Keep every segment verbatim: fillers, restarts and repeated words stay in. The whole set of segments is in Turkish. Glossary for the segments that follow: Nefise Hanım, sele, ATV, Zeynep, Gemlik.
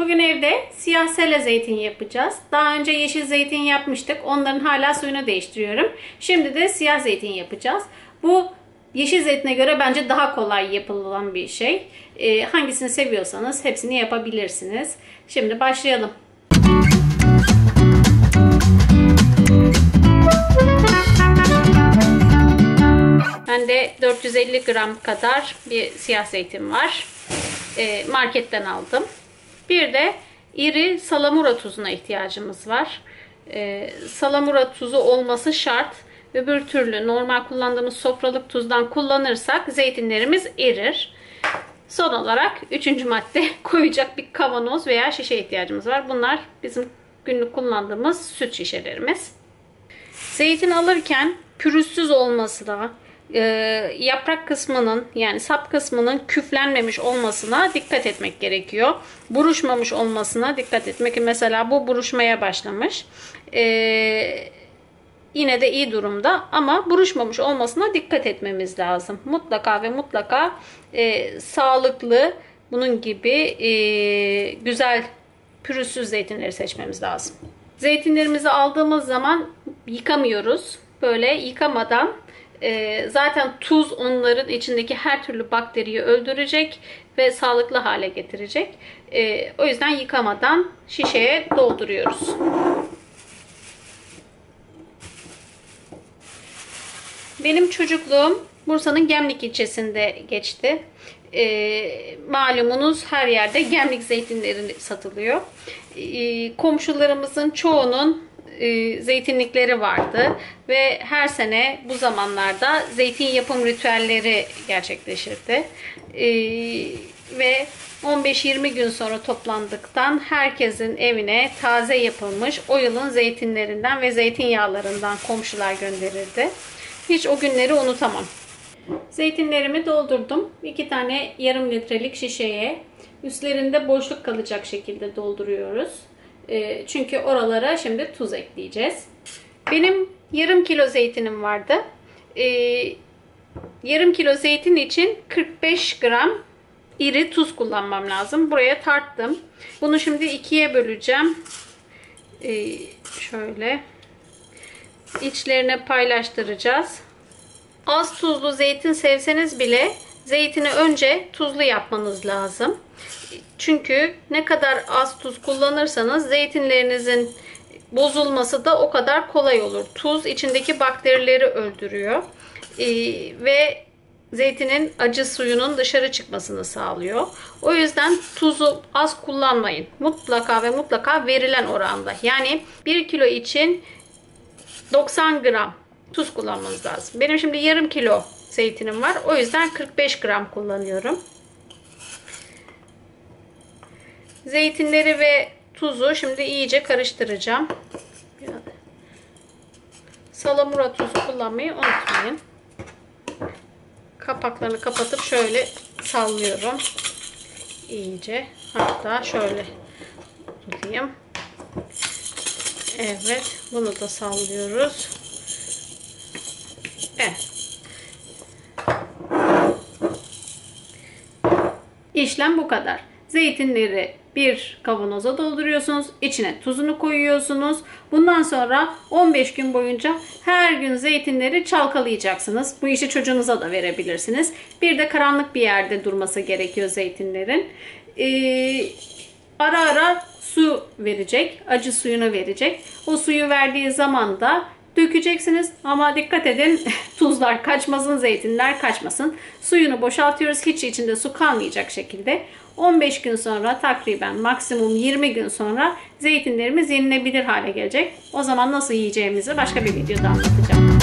Bugün evde siyah sele zeytinyağı yapacağız. Daha önce yeşil zeytin yapmıştık. Onların hala suyunu değiştiriyorum. Şimdi de siyah zeytin yapacağız. Bu yeşil zeytine göre bence daha kolay yapılan bir şey. Ee, hangisini seviyorsanız hepsini yapabilirsiniz. Şimdi başlayalım. Ben de dört yüz elli gram kadar bir siyah zeytin var. Ee, marketten aldım. Bir de iri salamura tuzuna ihtiyacımız var. Ee, salamura tuzu olması şart. Öbür türlü normal kullandığımız sofralık tuzdan kullanırsak zeytinlerimiz erir. Son olarak üçüncü madde koyacak bir kavanoz veya şişe ihtiyacımız var. Bunlar bizim günlük kullandığımız süt şişelerimiz. Zeytin alırken pürüzsüz olmasına, e, yaprak kısmının yani sap kısmının küflenmemiş olmasına dikkat etmek gerekiyor. Buruşmamış olmasına dikkat etmek. Mesela bu buruşmaya başlamış. Eee... Yine de iyi durumda ama buruşmamış olmasına dikkat etmemiz lazım. Mutlaka ve mutlaka e, sağlıklı, bunun gibi e, güzel pürüzsüz zeytinleri seçmemiz lazım. Zeytinlerimizi aldığımız zaman yıkamıyoruz. Böyle yıkamadan e, zaten tuz onların içindeki her türlü bakteriyi öldürecek ve sağlıklı hale getirecek. E, o yüzden yıkamadan şişeye dolduruyoruz. Benim çocukluğum Bursa'nın Gemlik ilçesinde geçti. E, malumunuz her yerde Gemlik zeytinleri satılıyor. E, komşularımızın çoğunun e, zeytinlikleri vardı. Ve her sene bu zamanlarda zeytin yapım ritüelleri gerçekleşirdi. E, ve on beş yirmi gün sonra toplandıktan herkesin evine taze yapılmış o yılın zeytinlerinden ve zeytinyağlarından komşular gönderirdi. Hiç o günleri unutamam. Zeytinlerimi doldurdum. iki tane yarım litrelik şişeye üstlerinde boşluk kalacak şekilde dolduruyoruz. E, çünkü oralara şimdi tuz ekleyeceğiz. Benim yarım kilo zeytinim vardı. E, yarım kilo zeytin için kırk beş gram iri tuz kullanmam lazım. Buraya tarttım. Bunu şimdi ikiye böleceğim. E, şöyle... İçlerine paylaştıracağız. Az tuzlu zeytin sevseniz bile zeytini önce tuzlu yapmanız lazım. Çünkü ne kadar az tuz kullanırsanız zeytinlerinizin bozulması da o kadar kolay olur. Tuz içindeki bakterileri öldürüyor ee, ve zeytinin acı suyunun dışarı çıkmasını sağlıyor. O yüzden tuzu az kullanmayın. Mutlaka ve mutlaka verilen oranda. Yani bir kilo için doksan gram tuz kullanmanız lazım. Benim şimdi yarım kilo zeytinim var. O yüzden kırk beş gram kullanıyorum. Zeytinleri ve tuzu şimdi iyice karıştıracağım. Salamura tuzu kullanmayı unutmayın. Kapaklarını kapatıp şöyle sallıyorum. İyice. Hatta şöyle tutayım. Evet. Bunu da sallıyoruz. Evet. İşlem bu kadar. Zeytinleri bir kavanoza dolduruyorsunuz. İçine tuzunu koyuyorsunuz. Bundan sonra on beş gün boyunca her gün zeytinleri çalkalayacaksınız. Bu işi çocuğunuza da verebilirsiniz. Bir de karanlık bir yerde durması gerekiyor zeytinlerin. Ee, ara ara su verecek, acı suyunu verecek. O suyu verdiği zaman da dökeceksiniz ama dikkat edin tuzlar kaçmasın, zeytinler kaçmasın. Suyunu boşaltıyoruz, hiç içinde su kalmayacak şekilde. on beş gün sonra, takriben maksimum yirmi gün sonra zeytinlerimiz yenilebilir hale gelecek. O zaman nasıl yiyeceğimizi başka bir videoda anlatacağım.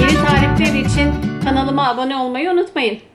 Yeni tarifler için kanalıma abone olmayı unutmayın.